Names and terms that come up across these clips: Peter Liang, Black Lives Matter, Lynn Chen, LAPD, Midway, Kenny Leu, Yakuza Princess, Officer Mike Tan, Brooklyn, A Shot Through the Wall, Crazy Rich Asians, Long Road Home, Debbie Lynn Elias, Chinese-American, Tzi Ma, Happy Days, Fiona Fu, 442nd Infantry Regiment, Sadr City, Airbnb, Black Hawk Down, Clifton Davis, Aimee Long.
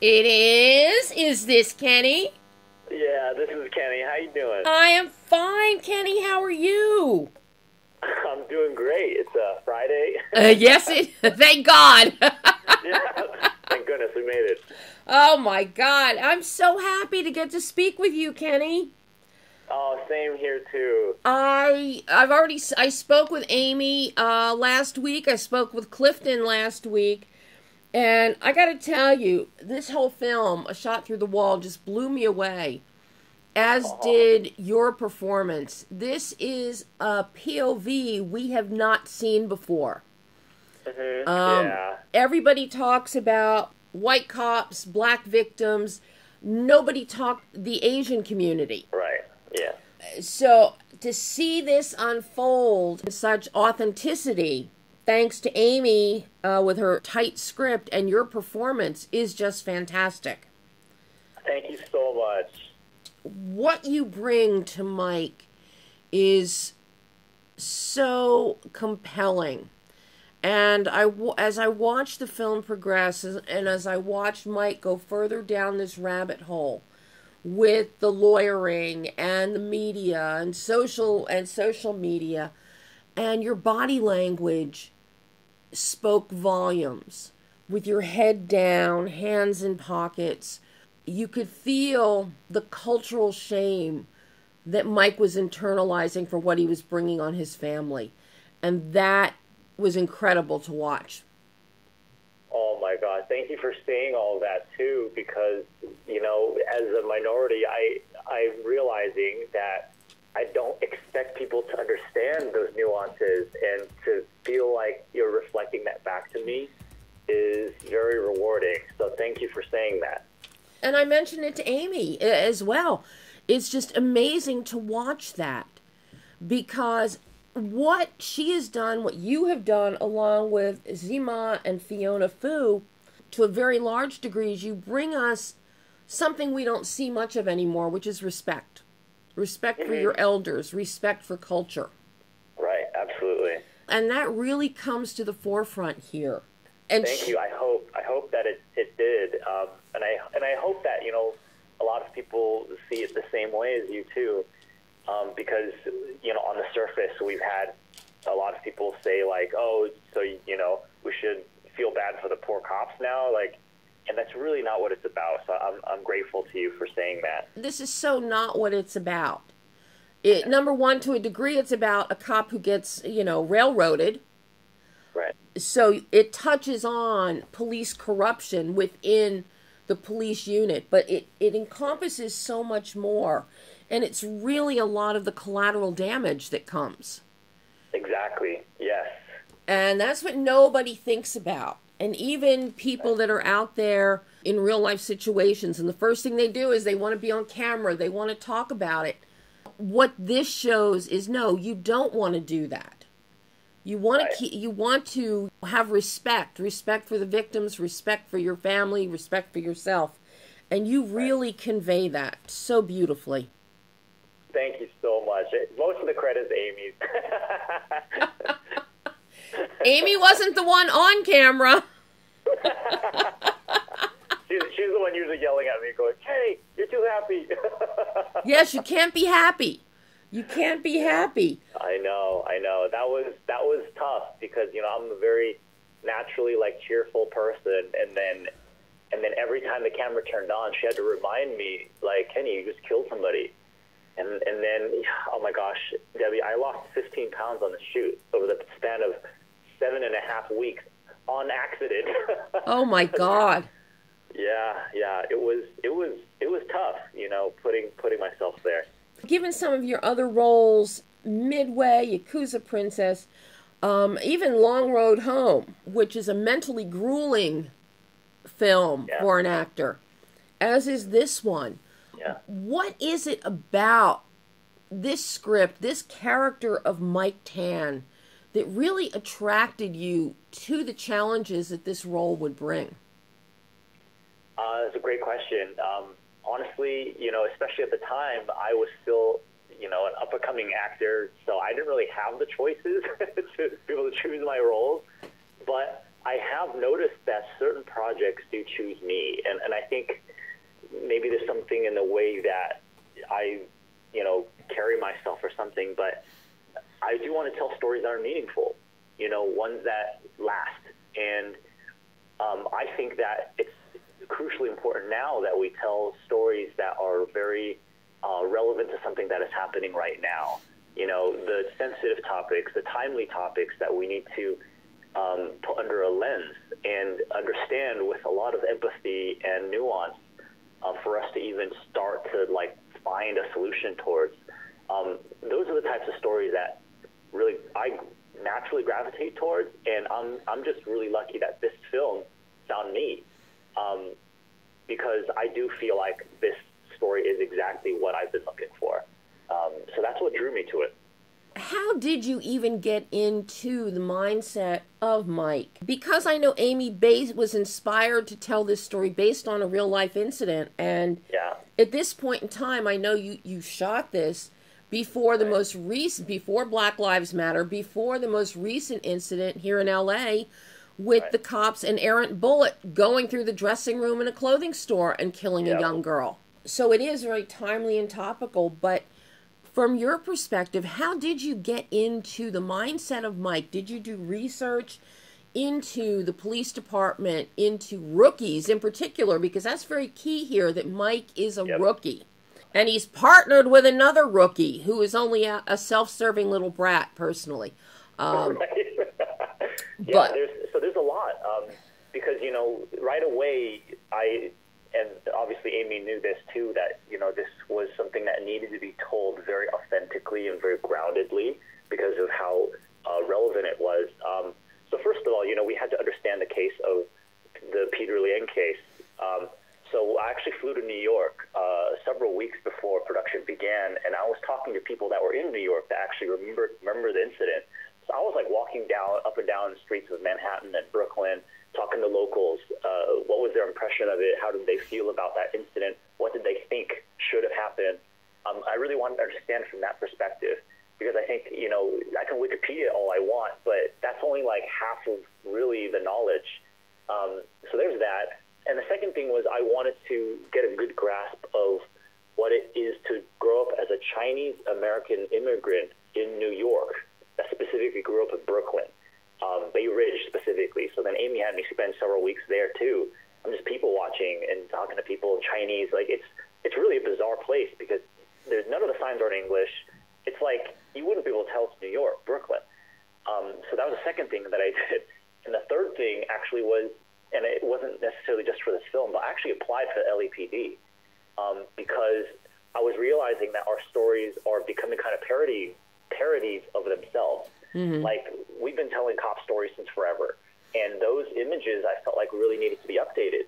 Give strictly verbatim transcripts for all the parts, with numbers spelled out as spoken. It is. Is this Kenny? Yeah, this is Kenny. How you doing? I am fine, Kenny. How are you? I'm doing great. It's uh, Friday. uh, yes, it. Thank God. Yeah, thank goodness we made it. Oh my God, I'm so happy to get to speak with you, Kenny. Oh, same here too. I I've already I spoke with Aimee uh, last week. I spoke with Clifton last week. And I got to tell you, this whole film, A Shot Through the Wall, just blew me away, as uh-huh. did your performance. This is a P O V we have not seen before. Mm-hmm. um, yeah. Everybody talks about white cops, black victims. Nobody talked the Asian community. Right, yeah. So to see this unfold in such authenticity, thanks to Aimee uh, with her tight script, and your performance is just fantastic. Thank you so much. What you bring to Mike is so compelling. And I, as I watched the film progress, and as I watched Mike go further down this rabbit hole with the lawyering and the media and social and social media, and your body language spoke volumes. With your head down, hands in pockets, you could feel the cultural shame that Mike was internalizing for what he was bringing on his family. And that was incredible to watch. Oh my God, thank you for saying all that too, because, you know, as a minority, I, I'm realizing that I don't expect people to understand those nuances, and to feel like you're reflecting that back to me is very rewarding. So thank you for saying that. And I mentioned it to Aimee as well. It's just amazing to watch that, because what she has done, what you have done, along with Tzi Ma and Fiona Fu, to a very large degree, is you bring us something we don't see much of anymore, which is respect. Respect for your elders, respect for culture. Right, absolutely. And that really comes to the forefront here. And Thank you. I hope I hope that it, it did. Um, and I and I hope that, you know, a lot of people see it the same way as you too. Um, because, you know, on the surface, we've had a lot of people say, like, oh, so, you know, we should feel bad for the poor cops now, like. And that's really not what it's about. So I'm, I'm grateful to you for saying that. This is so not what it's about. It, yeah. Number one, to a degree, it's about a cop who gets, you know, railroaded. Right. So it touches on police corruption within the police unit. But it, it encompasses so much more. And it's really a lot of the collateral damage that comes. Exactly. Yes. And that's what nobody thinks about. And even people that are out there in real life situations, and the first thing they do is they want to be on camera, they want to talk about it. What this shows is, no, you don't want to do that. You want right. to keep, you want to have respect, respect for the victims, respect for your family, respect for yourself. And you really right. convey that so beautifully. Thank you so much. Most of the credit is Aimee's. Aimee wasn't the one on camera. she's, she's the one usually yelling at me, going, "Hey, you're too happy." Yes, you can't be happy. You can't be happy. I know, I know. That was that was tough, because, you know, I'm a very naturally, like, cheerful person, and then and then every time the camera turned on, she had to remind me, like, "Kenny, you just killed somebody." And and then, oh my gosh, Debbie, I lost fifteen pounds on the shoot over the span of seven and a half weeks on accident. Oh my God. Yeah, yeah, it was it was it was tough, you know, putting putting myself there. Given some of your other roles, Midway, Yakuza Princess, um, even Long Road Home, which is a mentally grueling film yeah. for an actor, as is this one. Yeah. What is it about this script, this character of Mike Tan, that really attracted you to the challenges that this role would bring? Uh, that's a great question. Um, honestly, you know, especially at the time, I was still, you know, an up-and-coming actor, so I didn't really have the choices to be able to choose my roles. But I have noticed that certain projects do choose me, and, and I think maybe there's something in the way that I, you know, carry myself or something, but I do want to tell stories that are meaningful, you know, ones that last. And um, I think that it's crucially important now that we tell stories that are very uh, relevant to something that is happening right now. You know, the sensitive topics, the timely topics that we need to um, put under a lens and understand with a lot of empathy and nuance uh, for us to even start to, like, find a solution towards. Um, those are the types of stories that really I naturally gravitate towards, and I'm, I'm just really lucky that this film found me, um, because I do feel like this story is exactly what I've been looking for. Um, so that's what drew me to it. How did you even get into the mindset of Mike? Because I know Aimee Bays was inspired to tell this story based on a real-life incident, and yeah. At this point in time, I know you, you shot this before the right. most recent, before Black Lives Matter, before the most recent incident here in L A with right. the cops and errant bullet going through the dressing room in a clothing store and killing yep. a young girl. So it is very timely and topical, but from your perspective, how did you get into the mindset of Mike? Did you do research into the police department, into rookies in particular? Because that's very key here, that Mike is a yep. rookie. And he's partnered with another rookie who is only a, a self-serving little brat, personally. Um, right. yeah, but there's, so there's a lot. Um, because, you know, right away, I, and obviously Aimee knew this too, that, you know, this was something that needed to be told very authentically and very groundedly because of how uh, relevant it was. Um, so first of all, you know, we had to understand the case of the Peter Liang case. Um, So I actually flew to New York uh, several weeks before production began, and I was talking to people that were in New York that actually remember, remember the incident. So I was like walking down, up and down the streets of Manhattan and Brooklyn, talking to locals. Uh, what was their impression of it? How did they feel about that incident? What did they think should have happened? Um, I really wanted to understand from that perspective, because I think, you know, I can Wikipedia all I want, but that's only like half of really the knowledge. Um, so there's that. And the second thing was I wanted to get a good grasp of what it is to grow up as a Chinese-American immigrant in New York that specifically grew up in Brooklyn, um, Bay Ridge specifically. So then Aimee had me spend several weeks there, too. I'm just people watching and talking to people in Chinese. Like, it's, it's really a bizarre place because there's none of the signs are in English. It's like you wouldn't be able to tell it's New York, Brooklyn. Um, so that was the second thing that I did. And the third thing actually was, and it wasn't necessarily just for this film, but I actually applied for the L A P D um, because I was realizing that our stories are becoming kind of parody, parodies of themselves. Mm-hmm. Like, we've been telling cop stories since forever, and those images I felt like really needed to be updated.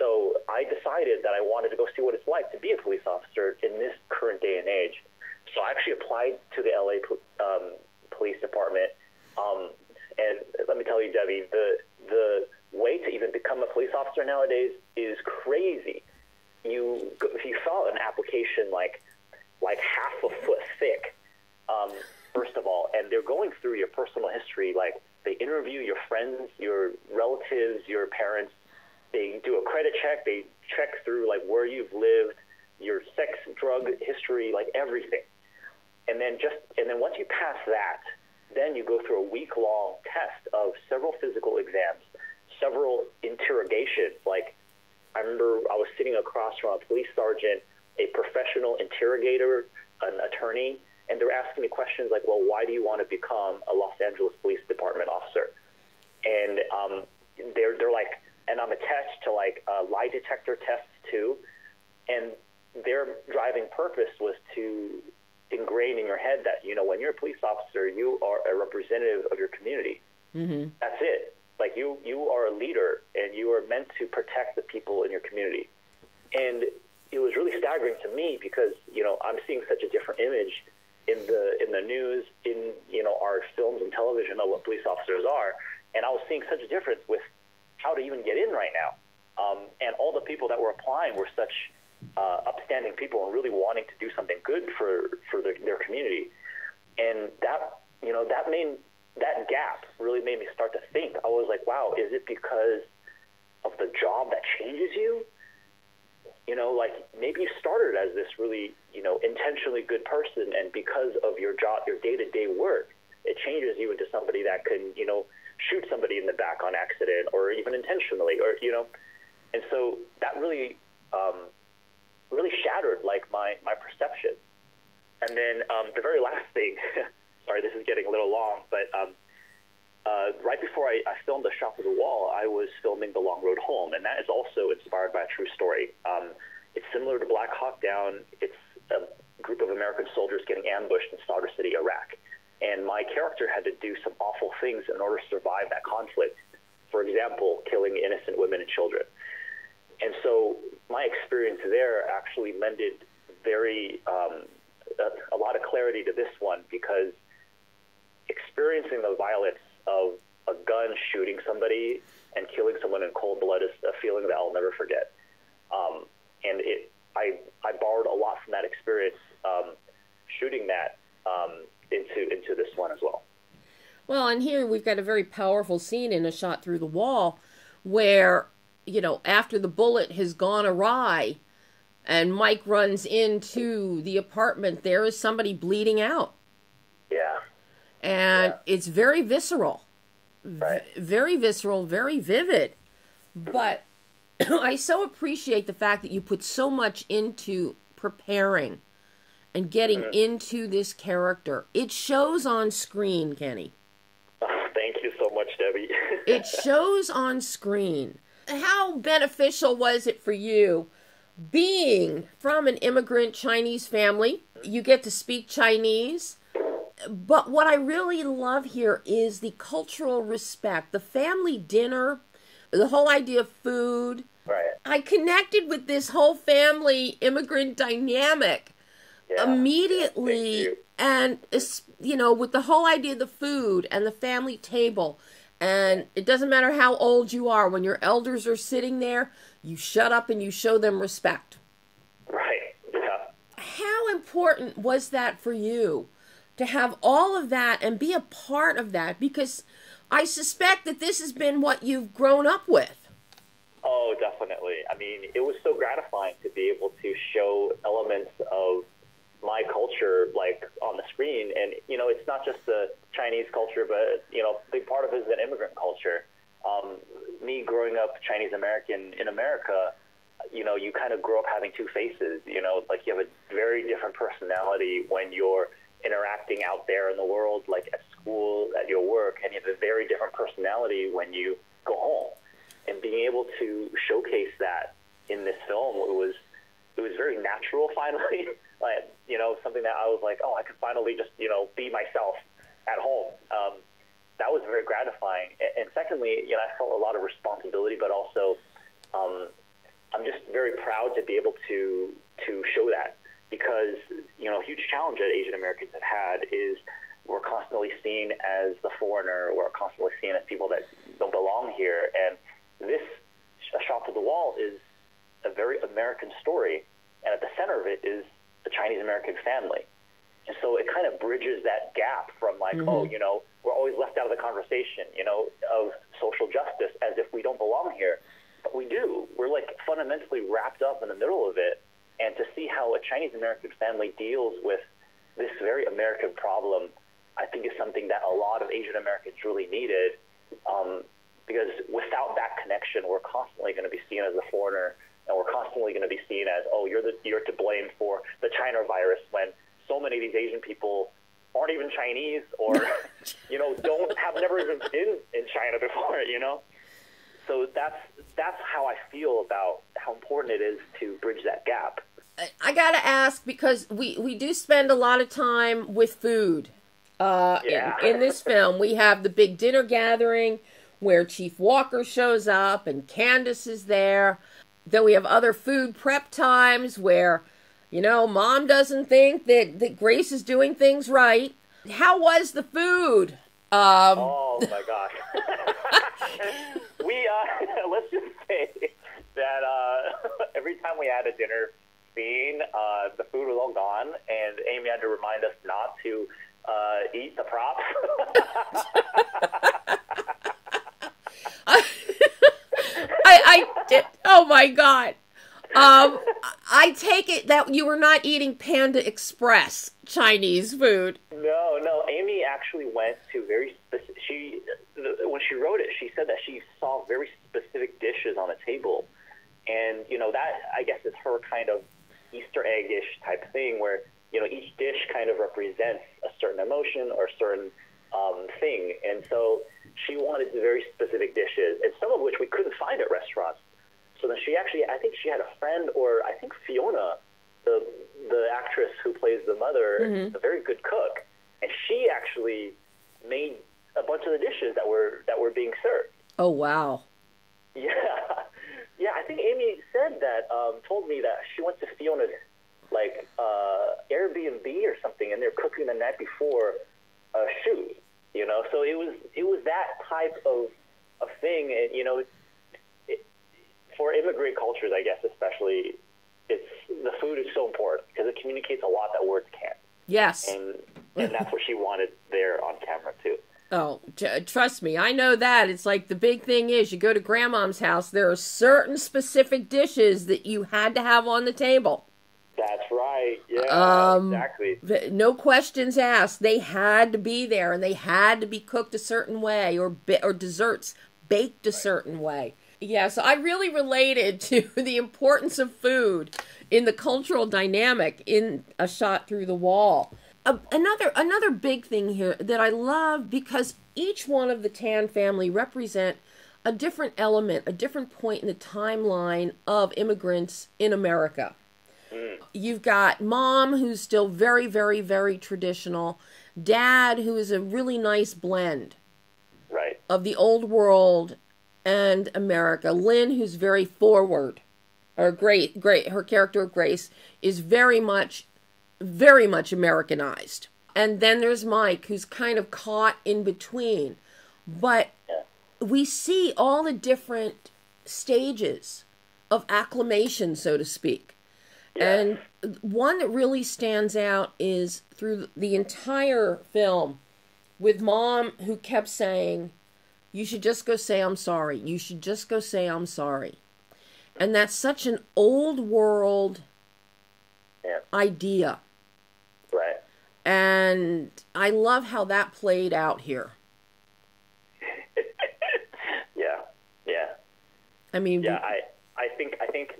So I decided that I wanted to go see what it's like to be a police officer in this current day and age. So I actually applied to the L A um, Police Department, um, and let me tell you, Debbie, the the... way to even become a police officer nowadays is crazy. You, if you saw an application like like half a foot thick, um, first of all, and they're going through your personal history. Like, they interview your friends, your relatives, your parents. They do a credit check. They check through like where you've lived, your sex, drug history, like everything. And then just and then once you pass that, then you go through a week long test of several physical exams, several interrogations. Like, I remember I was sitting across from a police sergeant, a professional interrogator, an attorney, and they were asking me questions like, well, why do you want to become a Los Angeles Police Department officer? And um, they're, they're like, and I'm attached to like uh, lie detector tests too. And their driving purpose was to ingrain in your head that, you know, when you're a police officer, you are a representative of your community. Mm-hmm. That's it. Like, you, you are a leader, and you are meant to protect the people in your community. And it was really staggering to me because, you know, I'm seeing such a different image in the in the news, in, you know, our films and television of what police officers are. And I was seeing such a difference with how to even get in right now. Um, and all the people that were applying were such uh, upstanding people and really wanting to do something good for, for their, their community. And that, you know, that made that gap really made me start to think. I was like, wow, is it because of the job that changes you? You know, like maybe you started as this really, you know, intentionally good person, and because of your job, your day-to-day work, it changes you into somebody that can, you know, shoot somebody in the back on accident or even intentionally, or, you know, and so that really, um, really shattered like my, my perception. And then um, the very last thing, sorry, this is getting a little long, but um, uh, right before I, I filmed A Shot Through the Wall, I was filming The Long Road Home, and that is also inspired by a true story. Um, it's similar to Black Hawk Down. It's a group of American soldiers getting ambushed in Sadr City, Iraq. And my character had to do some awful things in order to survive that conflict. For example, killing innocent women and children. And so my experience there actually lended very um, a, a lot of clarity to this one, because experiencing the violence of a gun shooting somebody and killing someone in cold blood is a feeling that I'll never forget. Um, and it, I, I borrowed a lot from that experience, um, shooting that um, into, into this one as well. Well, and here we've got a very powerful scene in A Shot Through the Wall where, you know, after the bullet has gone awry and Mike runs into the apartment, there is somebody bleeding out. Yeah. And yeah. It's very visceral. Right. V- very visceral, very vivid. But I so appreciate the fact that you put so much into preparing and getting mm-hmm. into this character. It shows on screen, Kenny. Oh, thank you so much, Debbie. It shows on screen. How beneficial was it for you being from an immigrant Chinese family? You get to speak Chinese. But what I really love here is the cultural respect, the family dinner, the whole idea of food. Right. I connected with this whole family immigrant dynamic yeah. immediately. You. And, you know, with the whole idea of the food and the family table. And it doesn't matter how old you are, when your elders are sitting there, you shut up and you show them respect. Right, yeah. How important was that for you to have all of that and be a part of that? Because I suspect that this has been what you've grown up with. Oh, definitely. I mean, it was so gratifying to be able to show elements of my culture, like, on the screen. And, you know, it's not just the Chinese culture, but, you know, a big part of it is an immigrant culture. Um, me growing up Chinese-American in America, you know, you kind of grow up having two faces, you know, like you have a very different personality when you're interacting out there in the world, like at school, at your work, and you have a very different personality when you go home. And being able to showcase that in this film, it was, it was very natural, finally. Like, you know, something that I was like, oh, I could finally just, you know, be myself at home. Um, that was very gratifying. And secondly, you know, I felt a lot of responsibility, but also um, I'm just very proud to be able to to show that, because, you know, a huge challenge that Asian Americans have had is we're constantly seen as the foreigner. We're constantly seen as people that don't belong here. And this A Shot Through the Wall is a very American story, and at the center of it is the Chinese-American family. And so it kind of bridges that gap from like, mm-hmm. oh, you know, we're always left out of the conversation, you know, of social justice as if we don't belong here. But we do. We're like fundamentally wrapped up in the middle of it. And to see how a Chinese-American family deals with this very American problem, I think is something that a lot of Asian Americans really needed. Um, because without that connection, we're constantly going to be seen as a foreigner. And we're constantly going to be seen as, oh, you're the, you're to blame for the China virus, when so many of these Asian people aren't even Chinese, or, you know, don't have never even been in China before, you know? So that's, that's how I feel about how important it is to bridge that gap. I got to ask, because we, we do spend a lot of time with food uh, yeah. in, in this film. We have the big dinner gathering where Chief Walker shows up and Candace is there. Then we have other food prep times where, you know, Mom doesn't think that, that Grace is doing things right. How was the food? Um, oh, my gosh. we, uh, let's just say that uh, every time we had a dinner scene, uh, the food was all gone, and Aimee had to remind us not to uh, eat the props. I, I did. Oh my God. Um, I take it that you were not eating Panda Express Chinese food. No, no. Aimee actually went to very specific. She, when she wrote it, she said that she saw very specific dishes on the table. And, you know, that, I guess, is her kind of Easter egg-ish type thing where, you know, each dish kind of represents a certain emotion or a certain um, thing. And so she wanted very specific dishes, and some of which we couldn't find at restaurants. So then she actually, I think she had a friend, or I think Fiona, the, the actress who plays the mother, mm-hmm. a very good cook, and she actually made a bunch of the dishes that were, that were being served. Oh, wow. Yeah. Yeah, I think Aimee said that, um, told me that she went to Fiona's, like, uh, Airbnb or something, and they're cooking the night before a shoot, you know? So it was, it was that type of, of thing, and, you know, it, for immigrant cultures, I guess, especially, it's, the food is so important because it communicates a lot that words can't. Yes. And, and that's what she wanted there on camera, too. Oh, t- trust me, I know that. It's like the big thing is you go to Grandmom's house, there are certain specific dishes that you had to have on the table. That's right. Yeah, um, exactly. No questions asked. They had to be there, and they had to be cooked a certain way, or bi- or desserts baked a right. certain way. Yeah, so I really related to the importance of food in the cultural dynamic in A Shot Through the Wall. Another another big thing here that I love, because each one of the Tan family represent a different element, a different point in the timeline of immigrants in America. Mm. You've got Mom, who's still very, very, very traditional. Dad, who is a really nice blend right. of the old world and America. Lynn, who's very forward, or great, great. Her character of Grace is very much... very much Americanized. And then there's Mike, who's kind of caught in between. But we see all the different stages of acclimation, so to speak. Yeah. And one that really stands out is through the entire film with Mom, who kept saying, you should just go say I'm sorry. You should just go say I'm sorry. And that's such an old world yeah. idea. Right. And I love how that played out here. yeah. Yeah. I mean, yeah, I, I think, I think,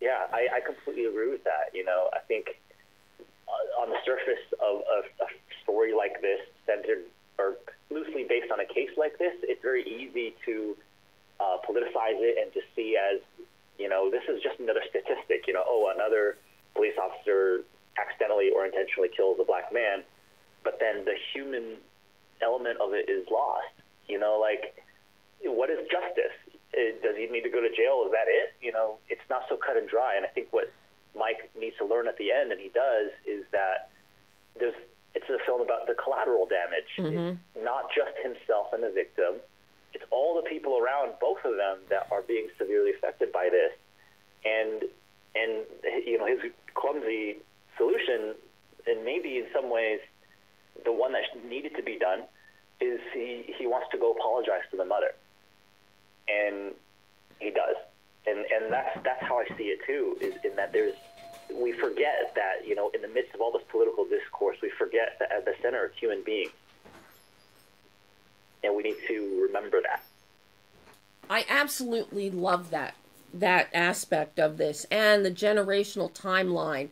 yeah, I, I completely agree with that. You know, I think on the surface of a, a story like this, centered or loosely based on a case like this, it's very easy to uh, politicize it and to see as, you know, this is just another statistic, you know, oh, another police officer accidentally or intentionally kills a black man, but then the human element of it is lost. You know, like, what is justice? Does he need to go to jail? Is that it? You know, it's not so cut and dry. And I think what Mike needs to learn at the end, and he does, is that there's, it's a film about the collateral damage. Mm-hmm. It's not just himself and the victim. It's all the people around, both of them, that are being severely affected by this. And, and you know, his clumsy solution, and maybe in some ways the one that needed to be done, is he, he wants to go apologize to the mother. And he does. And and that's that's how I see it too, is in that there's, we forget that, you know, in the midst of all this political discourse, we forget that at the center it's human beings. And we need to remember that. I absolutely love that. that aspect of this, and the generational timeline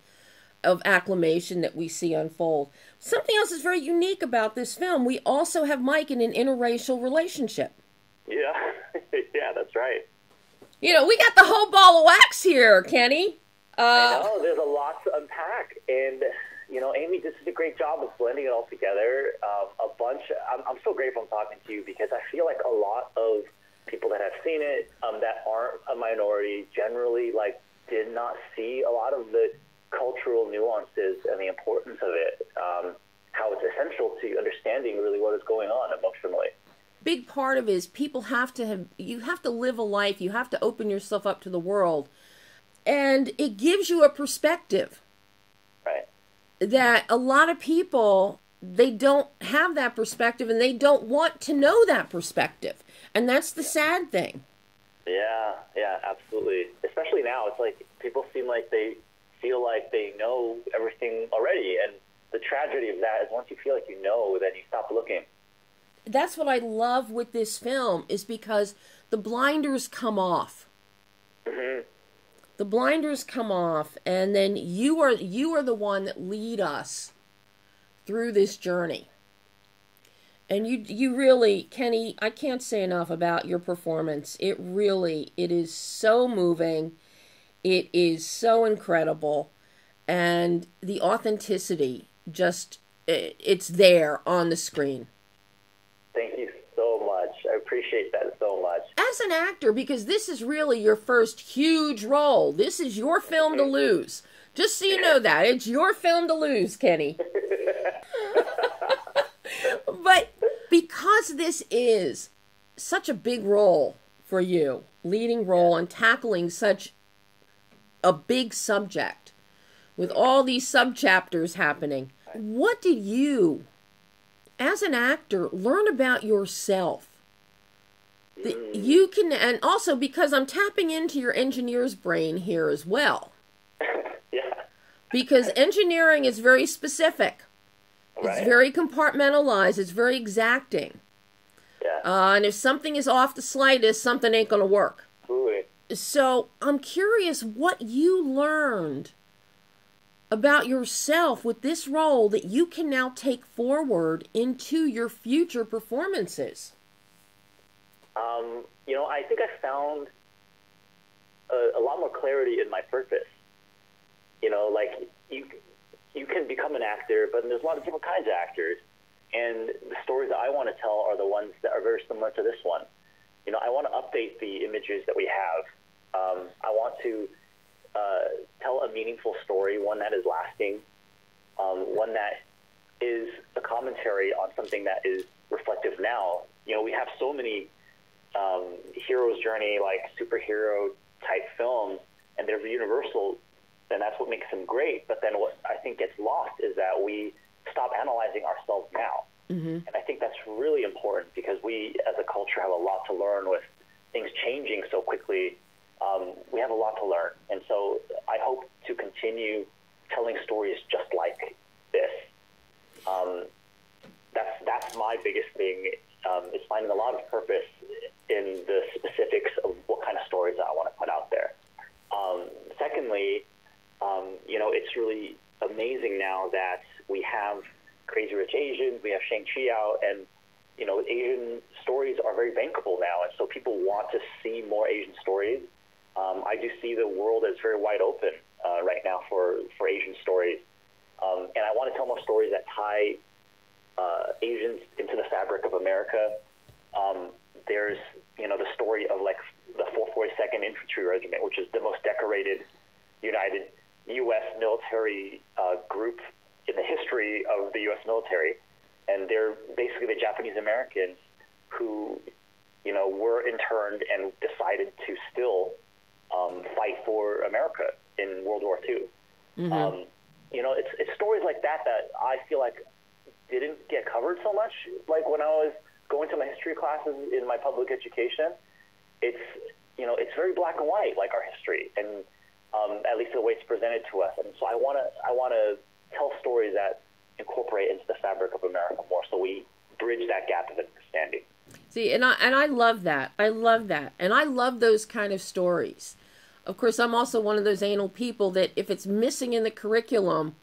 of acclimation that we see unfold. Something else is very unique about this film. We also have Mike in an interracial relationship. Yeah, yeah, that's right. You know, we got the whole ball of wax here, Kenny. Uh, I know, there's a lot to unpack, and, you know, Aimee, this is a great job of blending it all together. Um, a bunch, I'm, I'm so grateful I'm talking to you, because I feel like a lot of people that have seen it, um, that aren't a minority, generally, like, did not see a lot of the cultural nuances and the importance of it, um, how it's essential to understanding really what is going on emotionally. Big part of it is people have to have, you have to live a life, you have to open yourself up to the world, and it gives you a perspective. Right. That a lot of people they don't have that perspective, and they don't want to know that perspective. And that's the sad thing. Yeah, yeah, absolutely. Especially now, it's like people seem like they feel like they know everything already. And the tragedy of that is once you feel like you know, then you stop looking. That's what I love with this film, is because the blinders come off. Mm-hmm. The blinders come off, and then you are you are the one that lead us through this journey. And you you really, Kenny, I can't say enough about your performance. It really, it is so moving. It is so incredible. And the authenticity, just, it, it's there on the screen. Thank you so much. I appreciate that so much. As an actor, because this is really your first huge role. This is your film to lose. Just so you know that. It's your film to lose, Kenny. But because this is such a big role for you, leading role and tackling such a big subject with all these subchapters happening, what did you, as an actor, learn about yourself? That you can, and also because I'm tapping into your engineer's brain here as well. Yeah. Because engineering is very specific. It's right. Very compartmentalized. It's very exacting. Yeah. Uh, and if something is off the slightest, something ain't going to work. Absolutely. So I'm curious what you learned about yourself with this role that you can now take forward into your future performances. Um, you know, I think I found a, a lot more clarity in my purpose. You know, like you... You can become an actor, but there's a lot of different kinds of actors. And the stories that I want to tell are the ones that are very similar to this one. You know, I want to update the images that we have. Um, I want to uh, tell a meaningful story, one that is lasting, um, one that is a commentary on something that is reflective now. You know, we have so many um, hero's journey, like superhero-type films, and they're universal. And that's what makes them great. But then what I think gets lost is that we stop analyzing ourselves now. Mm-hmm. And I think that's really important because we, as a culture, have a lot to learn with things changing so quickly. Um, we have a lot to learn. And so I hope to continue telling stories just like this. Um, that's, that's my biggest thing, um, is finding a lot of purpose in the specifics of what kind of stories I want to put out there. Um, secondly... Um, you know, it's really amazing now that we have Crazy Rich Asians, we have Shang-Chi out, and, you know, Asian stories are very bankable now, and so people want to see more Asian stories. Um, I do see the world as very wide open uh, right now for, for Asian stories, um, and I want to tell more stories that tie uh, Asians into the fabric of America. Um, there's, you know, the story of, like, the four forty-second Infantry Regiment, which is the most decorated United U S military uh, group in the history of the U S military. And they're basically the Japanese Americans who, you know, were interned and decided to still um, fight for America in World War Two. Mm-hmm. um, you know, it's, it's stories like that that I feel like didn't get covered so much. Like when I was going to my history classes in my public education, it's, you know, it's very black and white, like our history. And Um, at least the way it's presented to us. And so I want to I want to tell stories that incorporate into the fabric of America more, so we bridge that gap of understanding. See, and I, and I love that. I love that. And I love those kind of stories. Of course, I'm also one of those anal people that if it's missing in the curriculum,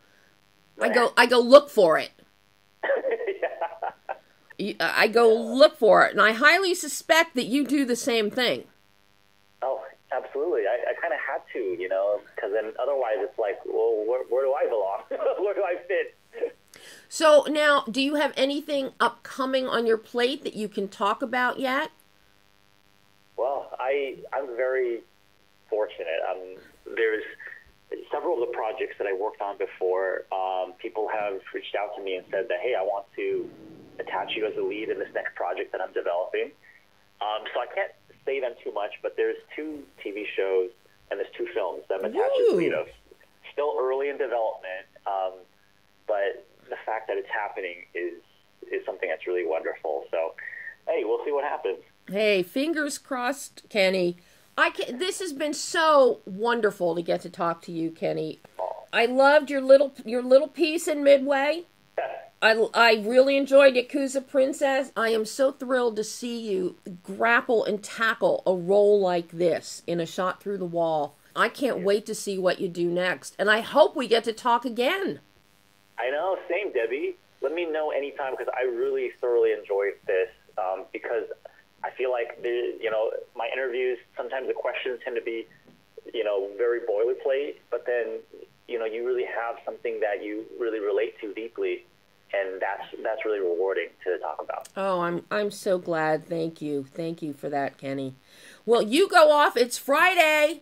I go, I go look for it. Yeah. I go look for it. And I highly suspect that you do the same thing. Oh, absolutely. I, I kind of had to, you know, because then otherwise it's like, well, where, where do I belong? Where do I fit? So now, do you have anything upcoming on your plate that you can talk about yet? Well, I, I'm very fortunate. Um, there's several of the projects that I worked on before. Um, people have reached out to me and said that, hey, I want to attach you as a lead in this next project that I'm developing. Um, so I can't say them too much, but there's two T V shows and there's two films that I'm attached to lead of. Still early in development, um, but the fact that it's happening is is something that's really wonderful. So, hey, we'll see what happens. Hey, fingers crossed, Kenny. I can, this has been so wonderful to get to talk to you, Kenny. I loved your little your little piece in Midway. I, I really enjoyed Yakuza Princess. I am so thrilled to see you grapple and tackle a role like this in A Shot Through the Wall. I can't wait to see what you do next. And I hope we get to talk again. I know. Same, Debbie. Let me know anytime, because I really thoroughly enjoyed this, um, because I feel like, the, you know, my interviews, sometimes the questions tend to be, you know, very boilerplate, but then, you know, you really have something that you really relate to deeply. And that's that's really rewarding to talk about. Oh, I'm I'm so glad. Thank you. Thank you for that, Kenny. Well, you go off. It's Friday.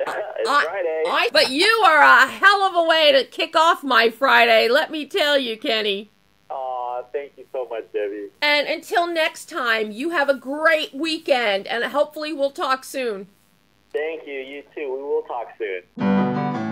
it's I, Friday. I, but you are a hell of a way to kick off my Friday, let me tell you, Kenny. Aw, uh, thank you so much, Debbie. And until next time, you have a great weekend, and hopefully we'll talk soon. Thank you. You too. We will talk soon.